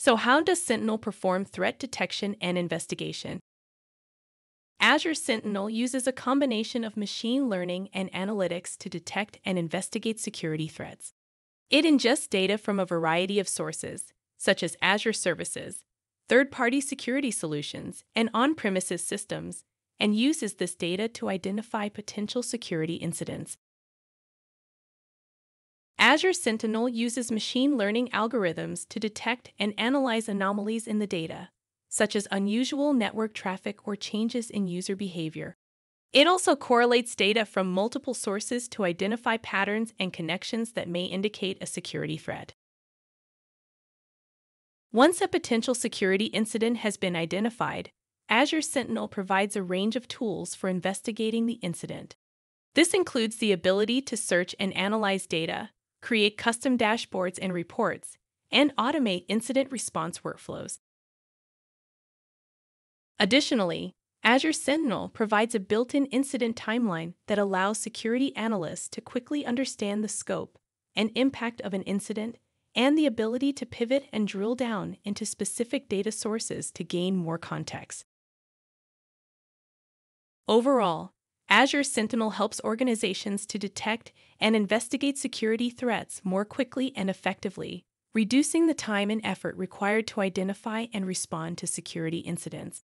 So how does Sentinel perform threat detection and investigation? Azure Sentinel uses a combination of machine learning and analytics to detect and investigate security threats. It ingests data from a variety of sources, such as Azure services, third-party security solutions, and on-premises systems, and uses this data to identify potential security incidents. Azure Sentinel uses machine learning algorithms to detect and analyze anomalies in the data, such as unusual network traffic or changes in user behavior. It also correlates data from multiple sources to identify patterns and connections that may indicate a security threat. Once a potential security incident has been identified, Azure Sentinel provides a range of tools for investigating the incident. This includes the ability to search and analyze data, create custom dashboards and reports, and automate incident response workflows. Additionally, Azure Sentinel provides a built-in incident timeline that allows security analysts to quickly understand the scope and impact of an incident and the ability to pivot and drill down into specific data sources to gain more context. Overall, Azure Sentinel helps organizations to detect and investigate security threats more quickly and effectively, reducing the time and effort required to identify and respond to security incidents.